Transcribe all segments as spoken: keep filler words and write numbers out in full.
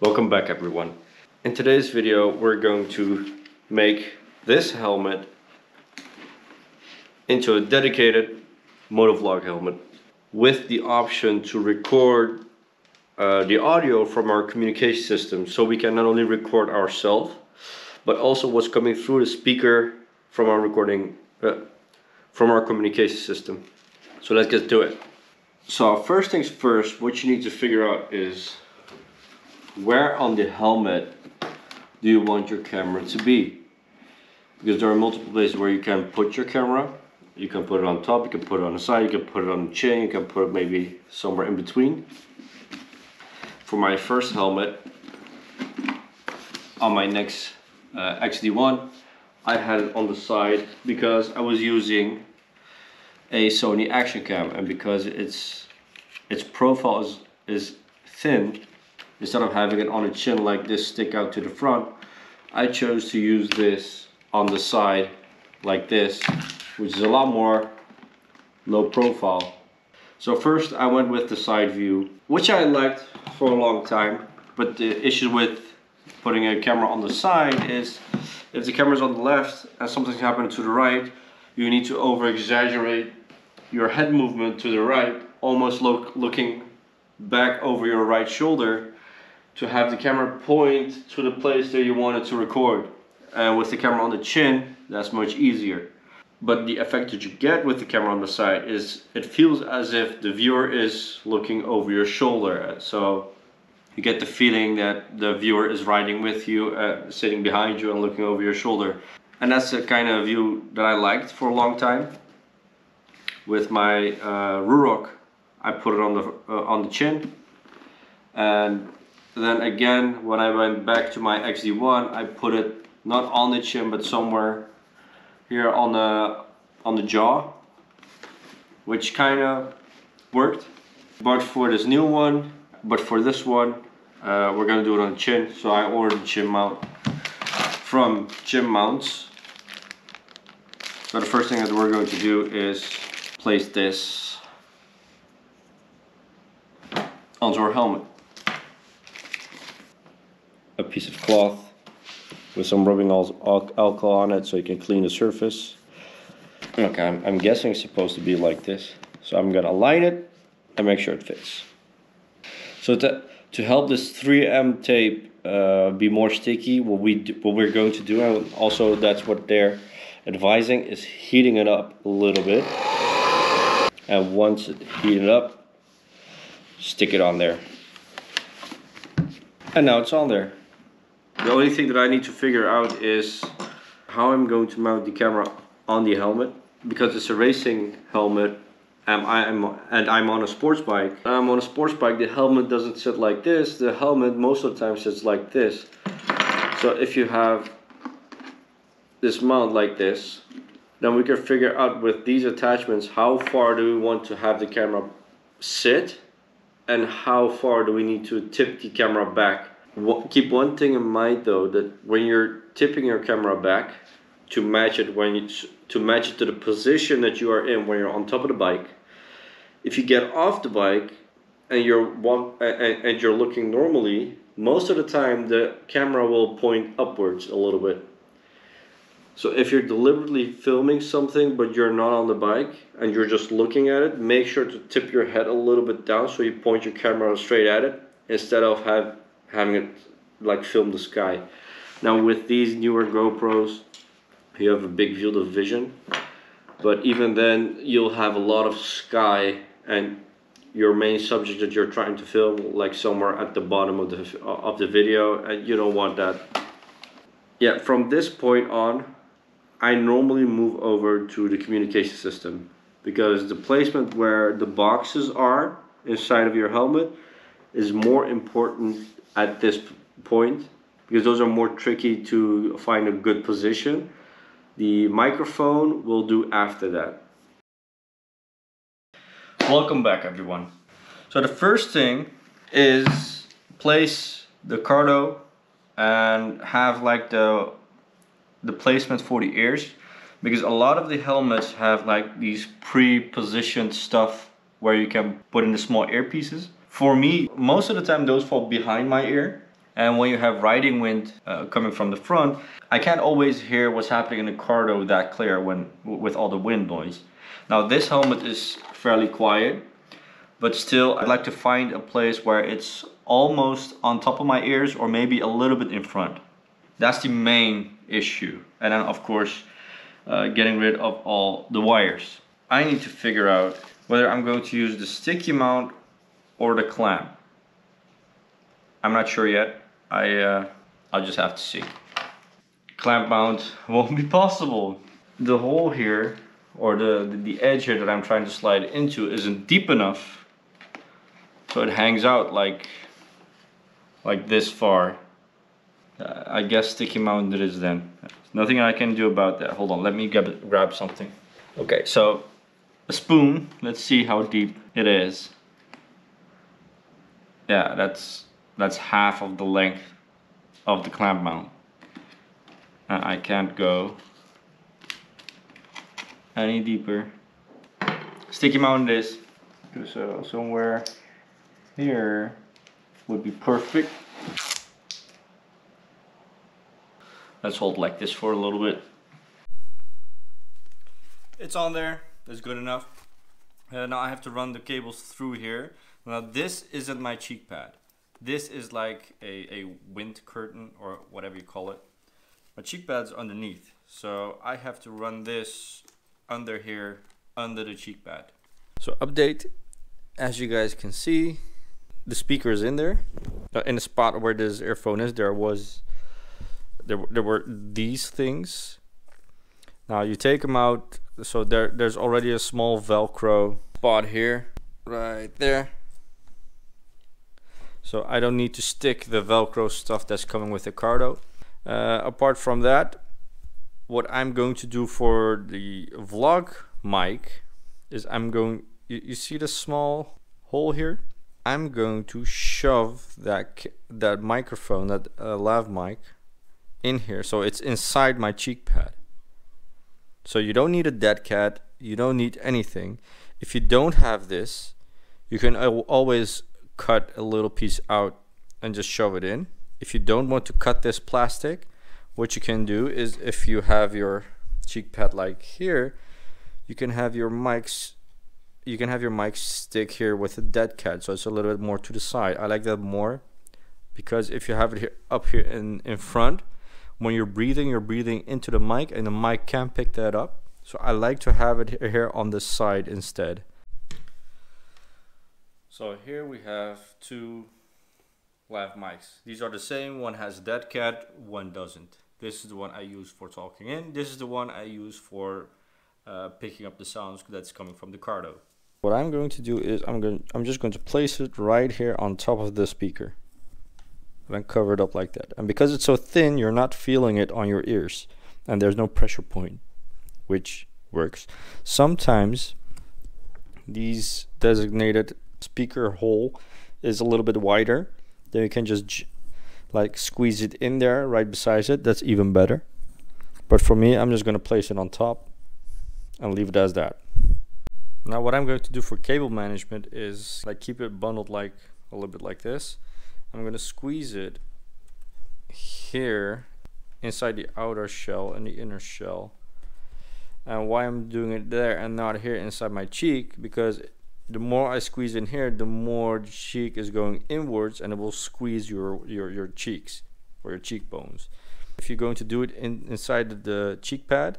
Welcome back everyone. In today's video we're going to make this helmet into a dedicated Motovlog helmet with the option to record uh, the audio from our communication system, so we can not only record ourselves but also what's coming through the speaker from our recording uh, from our communication system. So let's get to it. So first things first, what you need to figure out is where on the helmet do you want your camera to be, because there are multiple places where you can put your camera. You can put it on top, you can put it on the side, you can put it on the chin, you can put it maybe somewhere in between. For my first helmet, on my next uh, X D one, I had it on the side because I was using a Sony Action Cam, and because its its profile is, is thin, instead of having it on a chin like this stick out to the front, I chose to use this on the side like this, which is a lot more low profile. So first I went with the side view, which I liked for a long time, but the issue with putting a camera on the side is if the camera's on the left and something's happening to the right, you need to over exaggerate your head movement to the right, almost lo looking back over your right shoulder to have the camera point to the place that you wanted to record. And with the camera on the chin, that's much easier. But the effect that you get with the camera on the side is it feels as if the viewer is looking over your shoulder. So you get the feeling that the viewer is riding with you, uh, sitting behind you and looking over your shoulder. And that's the kind of view that I liked for a long time. With my uh, Rurok, I put it on the uh, on the chin. And then again, when I went back to my X D one, I put it not on the chin, but somewhere here on the on the jaw, which kind of worked. But for this new one, but for this one, uh, we're gonna do it on the chin. So I ordered a chin mount from Chin Mounts. So the first thing that we're going to do is place this onto our helmet. A piece of cloth with some rubbing alcohol on it so you can clean the surface. Okay, I'm, I'm guessing it's supposed to be like this. So I'm gonna align it and make sure it fits. So to, to help this three M tape Uh, be more sticky, what we do, what we're going to do, and also that's what they're advising, is heating it up a little bit, and once it heated up, stick it on there. And now it's on there. The only thing that I need to figure out is how I'm going to mount the camera on the helmet, because it's a racing helmet and I'm, and I'm on a sports bike. I'm on a sports bike, the helmet doesn't sit like this. The helmet most of the time sits like this. So if you have this mount like this, then we can figure out with these attachments how far do we want to have the camera sit and how far do we need to tip the camera back. Keep one thing in mind though, that when you're tipping your camera back, to match it when you, to match it to the position that you are in when you're on top of the bike. If you get off the bike and you're walk, and, and you're looking normally, most of the time the camera will point upwards a little bit. So if you're deliberately filming something but you're not on the bike and you're just looking at it, make sure to tip your head a little bit down so you point your camera straight at it instead of have, having it like film the sky. Now with these newer GoPros, you have a big field of vision, but even then you'll have a lot of sky and your main subject that you're trying to film like somewhere at the bottom of the of the video, and you don't want that. Yeah, from this point on I normally move over to the communication system, because the placement where the boxes are inside of your helmet is more important at this point, because those are more tricky to find a good position. The microphone will do after that. Welcome back everyone. So the first thing is place the Cardo and have like the the placement for the ears, because a lot of the helmets have like these pre-positioned stuff where you can put in the small earpieces. For me, most of the time those fall behind my ear, And when you have riding wind uh, coming from the front, I can't always hear what's happening in the Cardo that clear when with all the wind noise. Now this helmet is fairly quiet, but still I'd like to find a place where it's almost on top of my ears or maybe a little bit in front. That's the main issue. And then of course, uh, getting rid of all the wires. I need to figure out whether I'm going to use the sticky mount or the clamp. I'm not sure yet. I, uh, I'll just have to see. Clamp mount won't be possible. The hole here, or the, the, the edge here that I'm trying to slide into isn't deep enough. So it hangs out like, like this far. Uh, I guess sticky mount it is then. There's nothing I can do about that. Hold on, let me grab, grab something. Okay, so a spoon. Let's see how deep it is. Yeah, that's that's half of the length of the clamp mount. Uh, I can't go any deeper. Sticky mount this. So somewhere here would be perfect. Let's hold like this for a little bit. It's on there. That's good enough. Uh, now I have to run the cables through here. Now this isn't my cheek pad. This is like a, a wind curtain or whatever you call it. My cheek pad's underneath. So I have to run this under here, under the cheek pad. So update, as you guys can see, the speaker is in there. Uh, in the spot where this earphone is, there was, there, there were these things. Now you take them out. So there, there's already a small Velcro spot here, right there. So I don't need to stick the Velcro stuff that's coming with the Cardo. Uh, apart from that, what I'm going to do for the vlog mic is I'm going, you, you see the small hole here? I'm going to shove that, that microphone, that uh, lav mic in here. So it's inside my cheek pad. So you don't need a dead cat, you don't need anything. If you don't have this, you can always cut a little piece out and just shove it in. If you don't want to cut this plastic, what you can do is if you have your cheek pad like here, you can have your mics, you can have your mic stick here with a dead cat, so it's a little bit more to the side. I like that more because if you have it here up here in, in front, when you're breathing, you're breathing into the mic and the mic can pick that up. So I like to have it here on the side instead. So here we have two lav mics. These are the same. One has dead cat, one doesn't. This is the one I use for talking in. This is the one I use for uh, picking up the sounds that's coming from the Cardo. What I'm going to do is I'm going, I'm just going to place it right here on top of the speaker. Then cover it up like that. And because it's so thin, you're not feeling it on your ears and there's no pressure point, which works. Sometimes these designated speaker hole is a little bit wider. Then you can just like squeeze it in there right beside it. That's even better. But for me, I'm just going to place it on top and leave it as that. Now what I'm going to do for cable management is like keep it bundled like a little bit like this. I'm going to squeeze it here inside the outer shell and the inner shell. And why I'm doing it there and not here inside my cheek, because the more I squeeze in here, the more the cheek is going inwards and it will squeeze your, your, your cheeks or your cheekbones. If you're going to do it in, inside the cheek pad,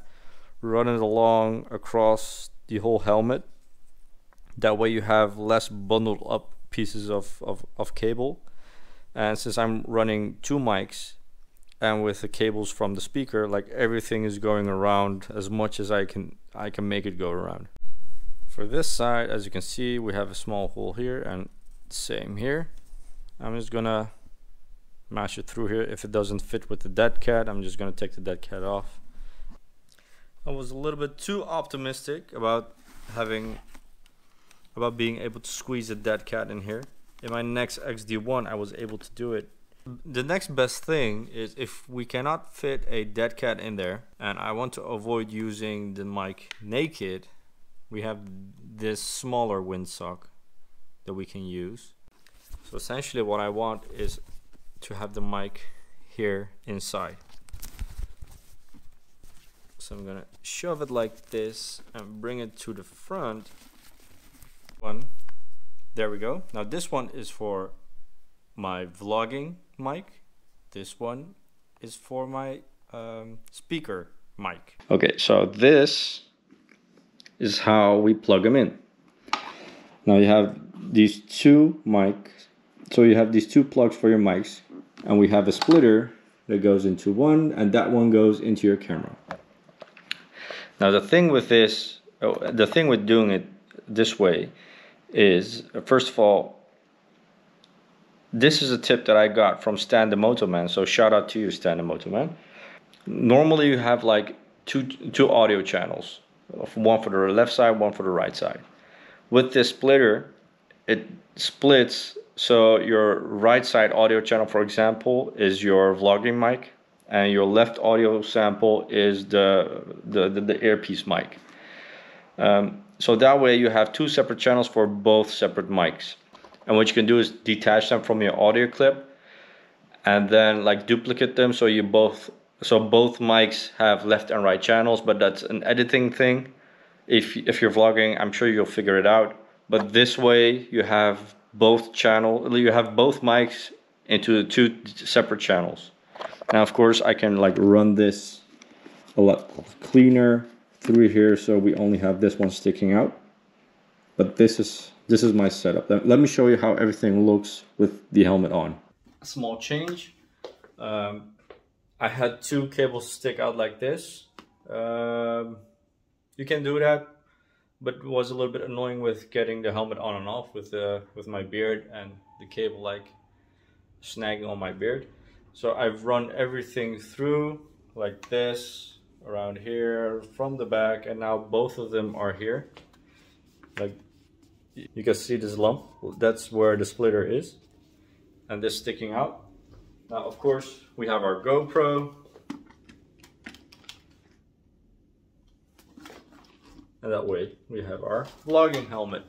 run it along across the whole helmet. That way you have less bundled up pieces of, of, of cable. And since I'm running two mics and with the cables from the speaker, like everything is going around as much as I can, I can make it go around. For this side, as you can see, we have a small hole here and same here. I'm just gonna mash it through here. If it doesn't fit with the dead cat, I'm just gonna take the dead cat off. I was a little bit too optimistic about having, about being able to squeeze the dead cat in here. In my next X D one, I was able to do it. The next best thing is if we cannot fit a dead cat in there and I want to avoid using the mic naked, we have this smaller windsock that we can use. So essentially what I want is to have the mic here inside. So I'm gonna shove it like this and bring it to the front. One, there we go. Now this one is for my vlogging mic. This one is for my um, speaker mic. Okay, so this is how we plug them in. Now you have these two mics. So you have these two plugs for your mics, and we have a splitter that goes into one, and that one goes into your camera. Now the thing with this, oh, the thing with doing it this way is, first of all, this is a tip that I got from Stan the Motoman. So shout out to you, Stan the Motoman. Normally you have like two, two audio channels, one for the left side, one for the right side. With this splitter, it splits, so your right side audio channel, for example, is your vlogging mic, and your left audio sample is the, the, the, the earpiece mic. Um, so that way you have two separate channels for both separate mics. And what you can do is detach them from your audio clip and then like duplicate them, so you both, so both mics have left and right channels, but that's an editing thing. If, if you're vlogging, I'm sure you'll figure it out. But this way you have both channel, you have both mics into the two separate channels. Now, of course, I can like run this a lot cleaner through here, so we only have this one sticking out. But this is this is my setup. Let me show you how everything looks with the helmet on. A small change. Um, I had two cables stick out like this. Um, you can do that, but it was a little bit annoying with getting the helmet on and off with the with my beard and the cable like snagging on my beard. So I've run everything through like this, around here, from the back, and now both of them are here. Like you can see this lump, that's where the splitter is, and this sticking out. Now, of course, we have our GoPro. And that way we have our vlogging helmet.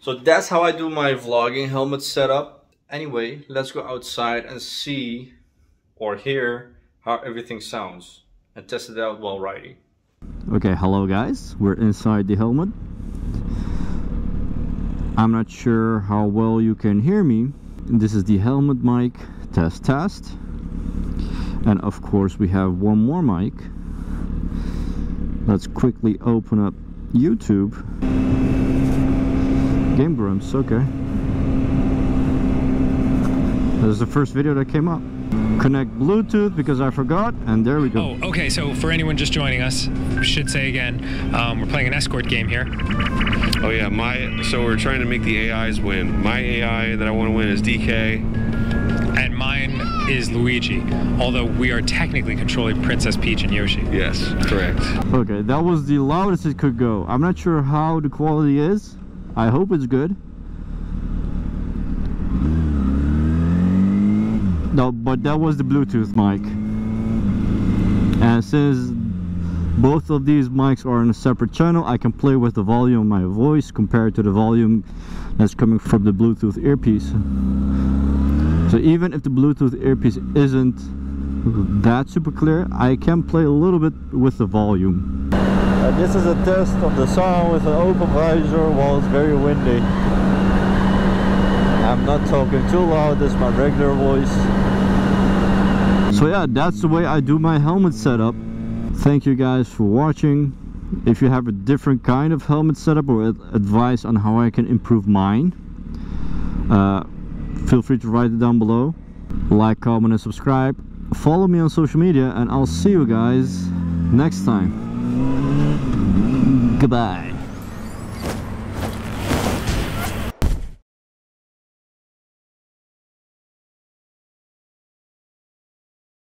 So that's how I do my vlogging helmet setup. Anyway, let's go outside and see or hear how everything sounds and test it out while riding. Okay, hello guys, we're inside the helmet. I'm not sure how well you can hear me. This is the helmet mic, test test. And of course we have one more mic. Let's quickly open up YouTube. Game Grumps, okay. That is the first video that came up. Connect Bluetooth because I forgot, and there we go. Oh, okay, so for anyone just joining us, we should say again, um, we're playing an escort game here. Oh yeah, my, so we're trying to make the A Is win. My A I that I want to win is D K. And mine is Luigi, although we are technically controlling Princess Peach and Yoshi. Yes, correct. Okay, that was the loudest it could go. I'm not sure how the quality is. I hope it's good. No, but that was the Bluetooth mic. And since both of these mics are in a separate channel, I can play with the volume of my voice compared to the volume that's coming from the Bluetooth earpiece. So even if the Bluetooth earpiece isn't that super clear, I can play a little bit with the volume. Uh, this is a test of the sound with an open visor while it's very windy. I'm not talking too loud, this is my regular voice. So yeah, that's the way I do my helmet setup. Thank you guys for watching. If you have a different kind of helmet setup or advice on how I can improve mine, uh, feel free to write it down below. Like, comment and subscribe. Follow me on social media, and I'll see you guys next time. Goodbye.